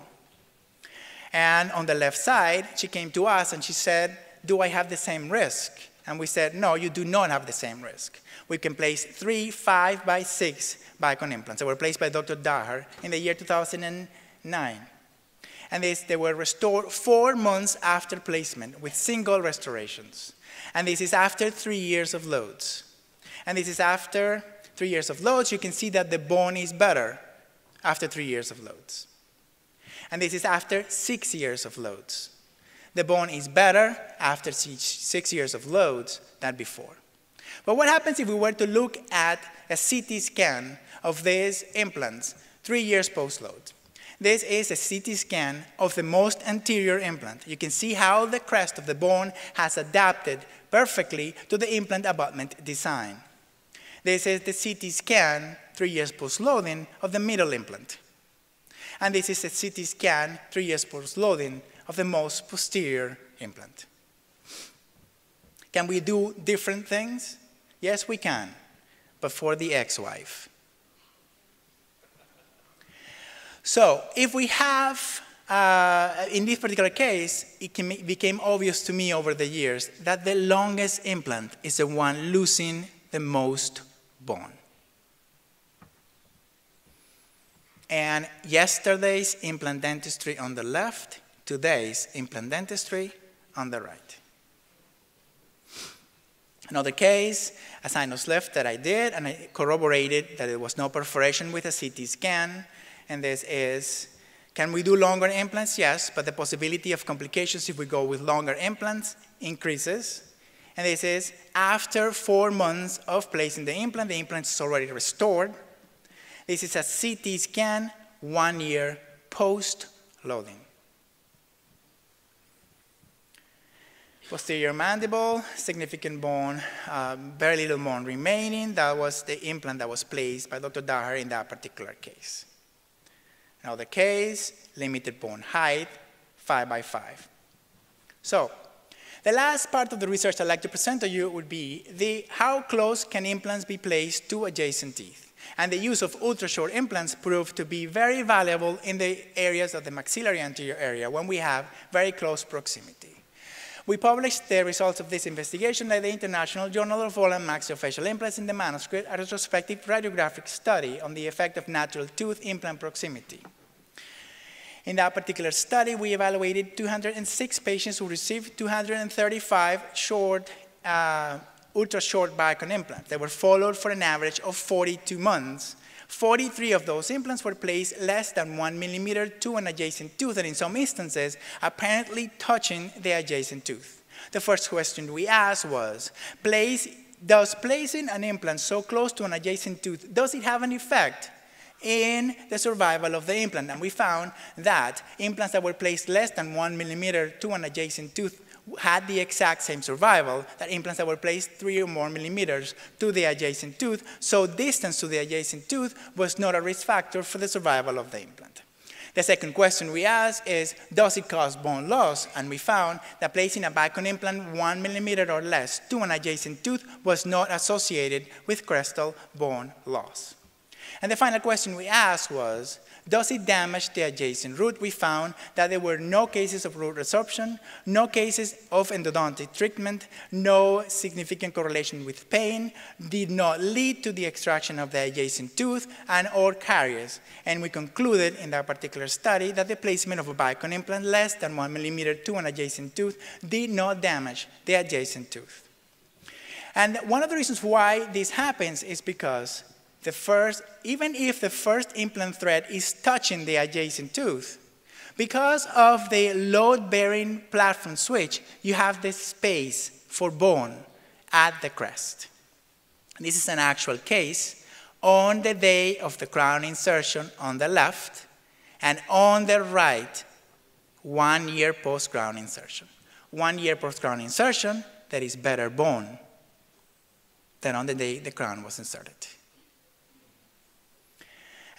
And on the left side, she came to us and she said, do I have the same risk? And we said, no, you do not have the same risk. We can place three five by six Bicon implants that were placed by Doctor Daher in the year two thousand nine. And this, they were restored four months after placement with single restorations. And this is after three years of loads. And this is after three years of loads, you can see that the bone is better after three years of loads. And this is after six years of loads. The bone is better after six years of loads than before. But what happens if we were to look at a C T scan of these implants three years post-load? This is a C T scan of the most anterior implant. You can see how the crest of the bone has adapted perfectly to the implant abutment design. This is the C T scan three years post-loading of the middle implant. And this is a C T scan, three years post-loading of the most posterior implant. Can we do different things? Yes, we can, but for the ex-wife. So if we have Uh, in this particular case, it can, became obvious to me over the years that the longest implant is the one losing the most bone. And yesterday's implant dentistry on the left, today's implant dentistry on the right. Another case, a sinus lift that I did, and I corroborated that there was no perforation with a C T scan, and this is, can we do longer implants? Yes, but the possibility of complications if we go with longer implants increases. And this is after four months of placing the implant, the implant is already restored. This is a C T scan one year post-loading. Posterior mandible, significant bone, um, very little bone remaining. That was the implant that was placed by Doctor Daher in that particular case. Another case, limited bone height, five by five. So, the last part of the research I'd like to present to you would be the how close can implants be placed to adjacent teeth? And the use of ultra-short implants proved to be very valuable in the areas of the maxillary anterior area when we have very close proximity. We published the results of this investigation in the International Journal of Oral and Maxillofacial Implants in the manuscript, a retrospective radiographic study on the effect of natural tooth implant proximity. In that particular study, we evaluated two hundred six patients who received two hundred thirty-five short, uh, ultra-short Bicon implants. They were followed for an average of forty-two months. forty-three of those implants were placed less than one millimeter to an adjacent tooth, and in some instances, apparently touching the adjacent tooth. The first question we asked was, place, does placing an implant so close to an adjacent tooth, does it have an effect in the survival of the implant? And we found that implants that were placed less than one millimeter to an adjacent tooth had the exact same survival that implants that were placed three or more millimeters to the adjacent tooth, so distance to the adjacent tooth was not a risk factor for the survival of the implant. The second question we asked is, does it cause bone loss? And we found that placing a Bicon implant one millimeter or less to an adjacent tooth was not associated with crestal bone loss. And the final question we asked was, does it damage the adjacent root? We found that there were no cases of root resorption, no cases of endodontic treatment, no significant correlation with pain, did not lead to the extraction of the adjacent tooth and or caries. And we concluded in that particular study that the placement of a Bicon implant less than one millimeter to an adjacent tooth did not damage the adjacent tooth. And one of the reasons why this happens is because The first, even if the first implant thread is touching the adjacent tooth, because of the load-bearing platform switch, you have this space for bone at the crest. This is an actual case on the day of the crown insertion on the left, and on the right, one year post-crown insertion. One year post-crown insertion, there is better bone than on the day the crown was inserted.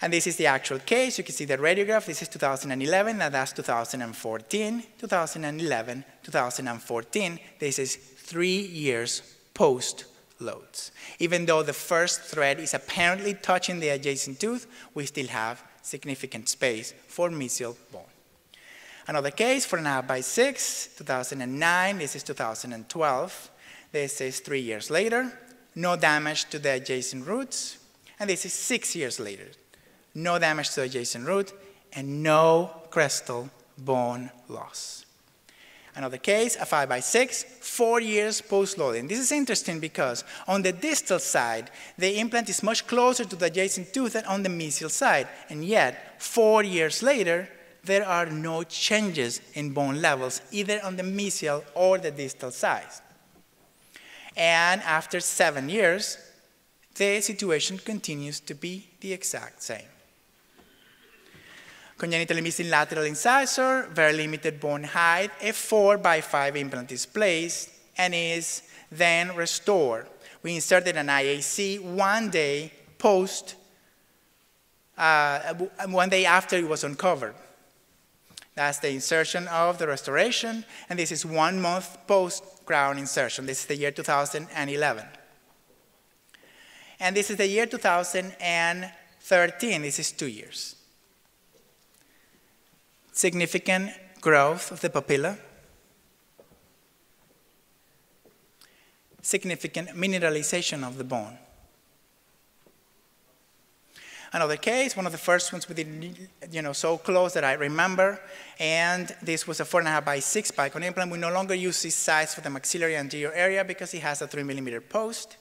And this is the actual case. You can see the radiograph. This is two thousand eleven, and that's two thousand fourteen, two thousand eleven, two thousand fourteen. This is three years post-loads. Even though the first thread is apparently touching the adjacent tooth, we still have significant space for mesial bone. Another case, four and a half by six, two thousand nine. This is two thousand twelve. This is three years later. No damage to the adjacent roots. And this is six years later. No damage to the adjacent root, and no crestal bone loss. Another case, a five by six, four years post-loading. This is interesting because on the distal side, the implant is much closer to the adjacent tooth than on the mesial side, and yet, four years later, there are no changes in bone levels, either on the mesial or the distal size. And after seven years, the situation continues to be the exact same. Congenitally missing lateral incisor, very limited bone height, a four by five implant is placed and is then restored. We inserted an I A C one day post, uh, one day after it was uncovered. That's the insertion of the restoration, and this is one month post crown insertion. This is the year two thousand eleven. And this is the year two thousand thirteen. This is two years. significant growth of the papilla, significant mineralization of the bone. Another case, one of the first ones we did, you know, so close that I remember, and this was a four and a half by six Bicon implant. We no longer use this size for the maxillary anterior area because it has a three millimeter post,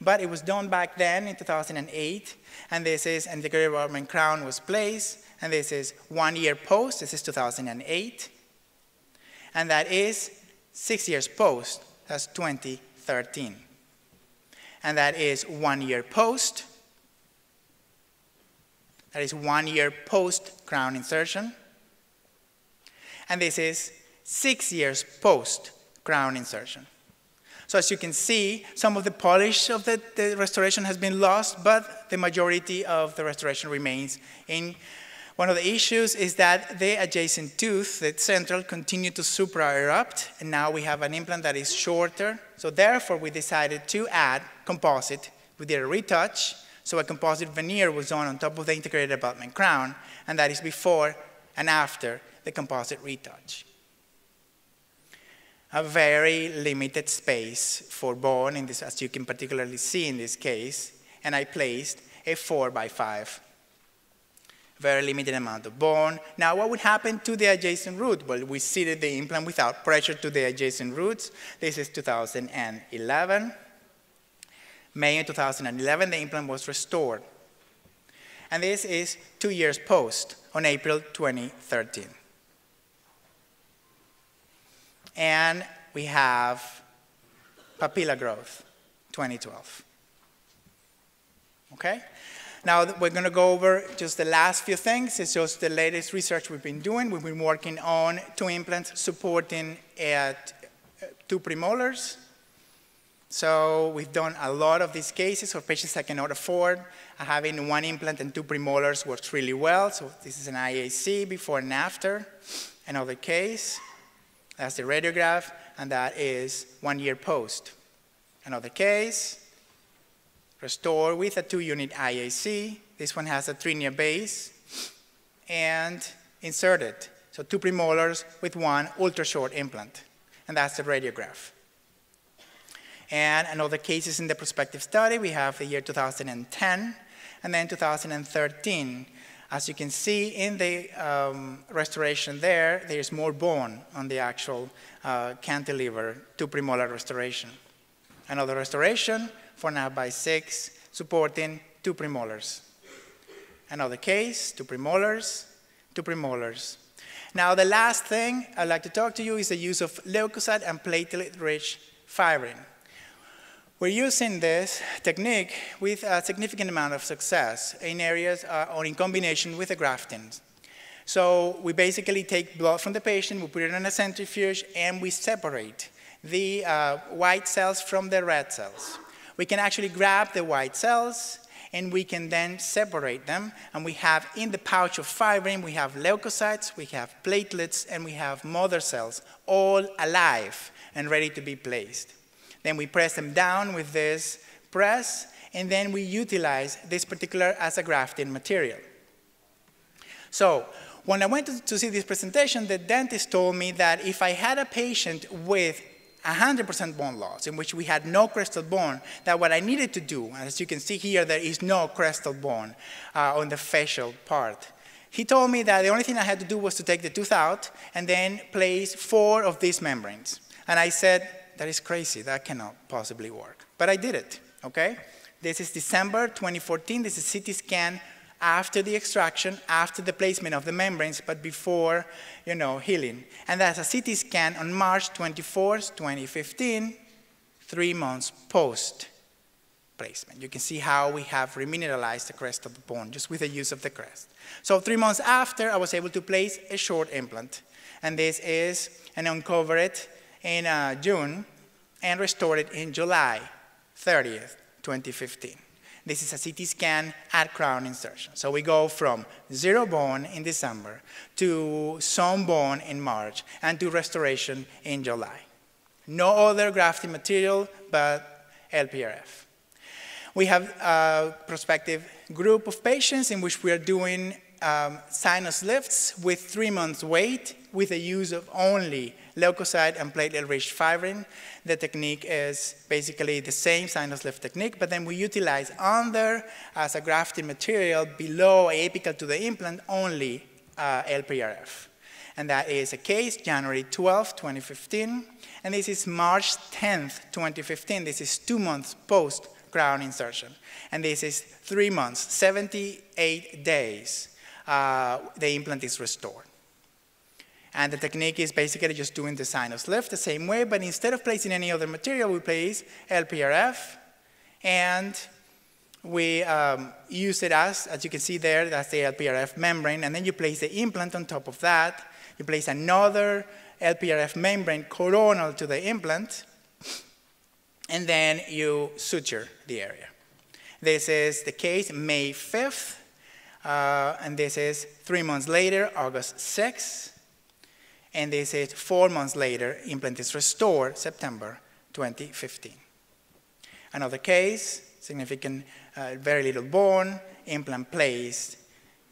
but it was done back then in two thousand eight, and this is, and the greater abutment crown was placed, and this is one year post, this is two thousand eight, and that is six years post, that's twenty thirteen, and that is one year post, that is one year post-crown insertion. And this is six years post-crown insertion. So as you can see, some of the polish of the, the restoration has been lost, but the majority of the restoration remains in. One of the issues is that the adjacent tooth, the central, continued to supra-erupt, and now we have an implant that is shorter. So therefore, we decided to add composite. We did a retouch. So a composite veneer was on on top of the integrated abutment crown, and that is before and after the composite retouch. A very limited space for bone, in this, as you can particularly see in this case, and I placed a four by five. Very limited amount of bone. Now, what would happen to the adjacent root? Well, we seated the implant without pressure to the adjacent roots. This is two thousand eleven. May of two thousand eleven, the implant was restored. And this is two years post, on April twenty thirteen. And we have papilla growth, twenty twelve. Okay? Now, we're going to go over just the last few things. It's just the latest research we've been doing. We've been working on two implants supporting at two premolars. So we've done a lot of these cases for patients that cannot afford. Having one implant and two premolars works really well. So this is an I A C before and after. Another case, that's the radiograph, and that is one year post. Another case, restored with a two-unit I A C. This one has a trinial base, and inserted. So two premolars with one ultra-short implant, and that's the radiograph. And in other cases in the prospective study, we have the year two thousand ten and then two thousand thirteen. As you can see in the um, restoration there, there's more bone on the actual uh, cantilever to premolar restoration. Another restoration, four and a half by six, supporting two premolars. Another case, two premolars, two premolars. Now, the last thing I'd like to talk to you is the use of leukocyte and platelet-rich fibrin. We're using this technique with a significant amount of success in areas uh, or in combination with the grafting. So we basically take blood from the patient, we put it in a centrifuge, and we separate the uh, white cells from the red cells. We can actually grab the white cells, and we can then separate them, and we have in the pouch of fibrin, we have leukocytes, we have platelets, and we have mother cells, all alive and ready to be placed. Then we press them down with this press, and then we utilize this particular as a grafting material. So when I went to, to see this presentation, the dentist told me that if I had a patient with one hundred percent bone loss, in which we had no crestal bone, that what I needed to do, as you can see here, there is no crestal bone uh, on the facial part. He told me that the only thing I had to do was to take the tooth out and then place four of these membranes. And I said, that is crazy, that cannot possibly work. But I did it, okay? This is December twenty fourteen, this is a C T scan after the extraction, after the placement of the membranes, but before, you know, healing. And that's a C T scan on March twenty-fourth, twenty fifteen, three months post-placement. You can see how we have remineralized the crest of the bone, just with the use of the crest. So three months after, I was able to place a short implant. And this is an uncovered in uh, June, and restored it in July thirtieth, twenty fifteen. This is a C T scan at crown insertion. So we go from zero bone in December to some bone in March and to restoration in July. No other grafting material but L P R F. We have a prospective group of patients in which we are doing um, sinus lifts with three month wait with the use of only leukocyte and platelet-rich fibrin. The technique is basically the same sinus lift technique, but then we utilize under as a grafting material below apical to the implant only uh, L P R F. And that is a case, January twelfth, twenty fifteen. And this is March tenth, twenty fifteen. This is two months post crown insertion. And this is three months, seventy-eight days. Uh, the implant is restored. And the technique is basically just doing the sinus lift the same way, but instead of placing any other material, we place L P R F, and we um, use it as, as you can see there, that's the L P R F membrane, and then you place the implant on top of that. You place another L P R F membrane coronal to the implant, and then you suture the area. This is the case, May fifth, uh, and this is three months later, August sixth. And they said four months later, implant is restored, September twenty fifteen. Another case, significant, uh, very little bone, implant placed,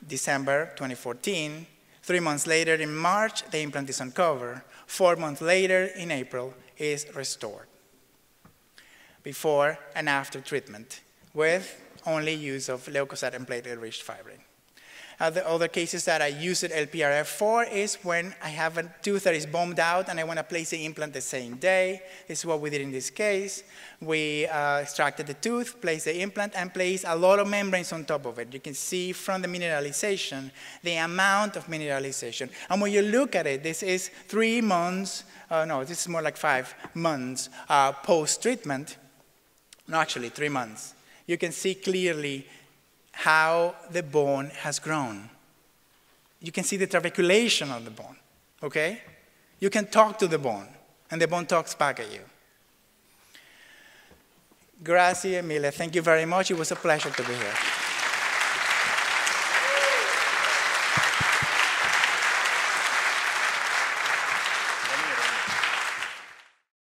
December twenty fourteen. Three months later in March, the implant is uncovered. Four months later in April, is restored. Before and after treatment with only use of leukocyte and platelet-rich fibrin. Uh, the other cases that I use it L P R F for is when I have a tooth that is bombed out and I want to place the implant the same day. This is what we did in this case. We uh, extracted the tooth, placed the implant, and placed a lot of membranes on top of it. You can see from the mineralization, the amount of mineralization. And when you look at it, this is three months, uh, no, this is more like five months uh, post-treatment. No, actually, three months. You can see clearly how the bone has grown. You can see the trabeculation of the bone, okay? You can talk to the bone, and the bone talks back at you. Gracias, Emilia. Thank you very much. It was a pleasure to be here.